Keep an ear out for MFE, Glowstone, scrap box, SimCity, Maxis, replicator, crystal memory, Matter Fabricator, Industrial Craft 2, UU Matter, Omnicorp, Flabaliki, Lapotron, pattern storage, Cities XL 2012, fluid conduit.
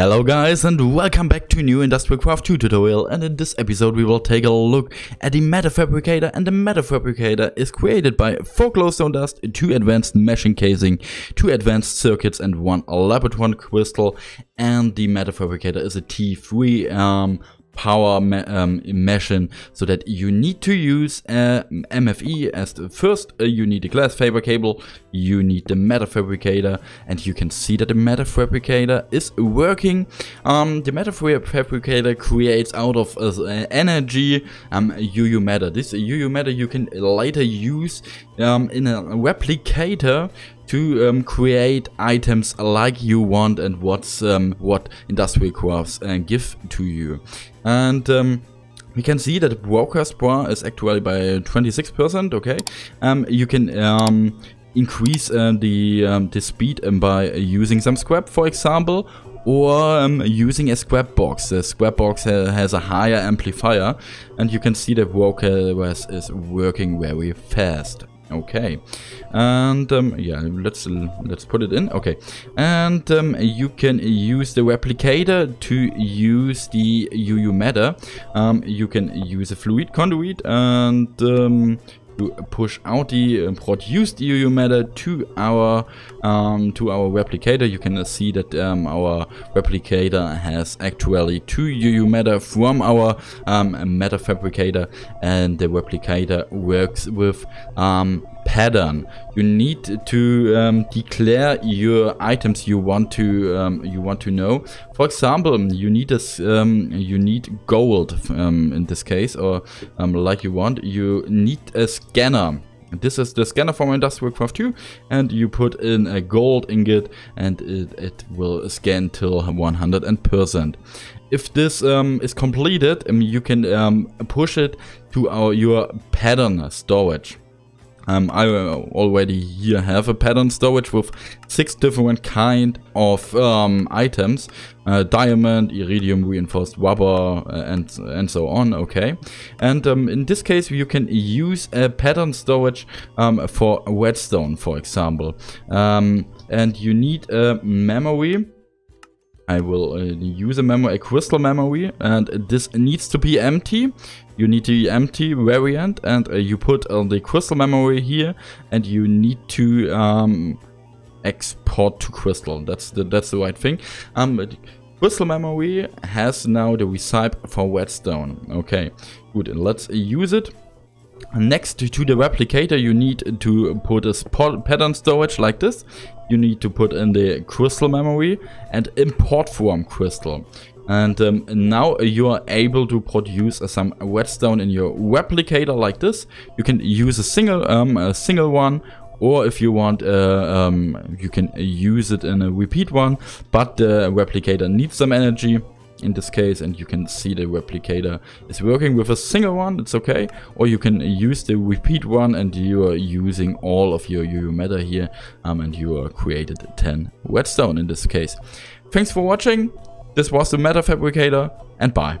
Hello guys and welcome back to a new Industrial Craft 2 tutorial, and in this episode we will take a look at the Matter Fabricator. And the Matter Fabricator is created by 4 glowstone dust, 2 advanced meshing casing, 2 advanced circuits and 1 Lapotron crystal. And the Matter Fabricator is a T3 power machine, so that you need to use MFE as the first. You need a glass fiber cable, you need the Matter Fabricator, and you can see that the Matter Fabricator is working. The Matter Fabricator creates out of energy UU Matter. This UU Matter you can later use in a replicator to create items like you want and what's what Industrial Crafts give to you. And we can see that the broadcast bar is actually by 26%. Okay, you can increase the speed by using some scrap, for example, or using a scrap box. The scrap box has a higher amplifier, and you can see that broadcast is working very fast. Okay, and yeah, let's put it in. Okay, and you can use the replicator to use the UU Matter. You can use a fluid conduit and to push out the produced UU Matter to our replicator. You can see that our replicator has actually 2 UU Matter from our Matter Fabricator, and the replicator works with pattern. You need to declare your items you want to know. For example, you need this you need gold in this case, or like you want. You need a scanner. This is the scanner from Industrial Craft 2, and you put in a gold ingot, and it will scan till 100%. If this is completed, you can push it to your pattern storage. I already here have a pattern storage with 6 different kind of items, diamond, iridium, reinforced rubber, and so on. Okay, and in this case you can use a pattern storage for redstone, for example, and you need a memory. I will use a crystal memory, and this needs to be empty. You need the empty variant, and you put the crystal memory here, and you need to export to crystal. That's the right thing. Crystal memory has now the recipe for redstone. Okay, good. Let's use it. Next to the replicator, you need to put a pattern storage like this. You need to put in the crystal memory and import from crystal. And now you are able to produce some redstone in your replicator like this. You can use a single one, or if you want, you can use it in a repeat one. But the replicator needs some energy in this case, and you can see the replicator is working with a single one. It's okay. Or you can use the repeat one, and you are using all of your UU Matter here, and you are created 10 redstone in this case. Thanks for watching. This was the Matter Fabricator, and bye.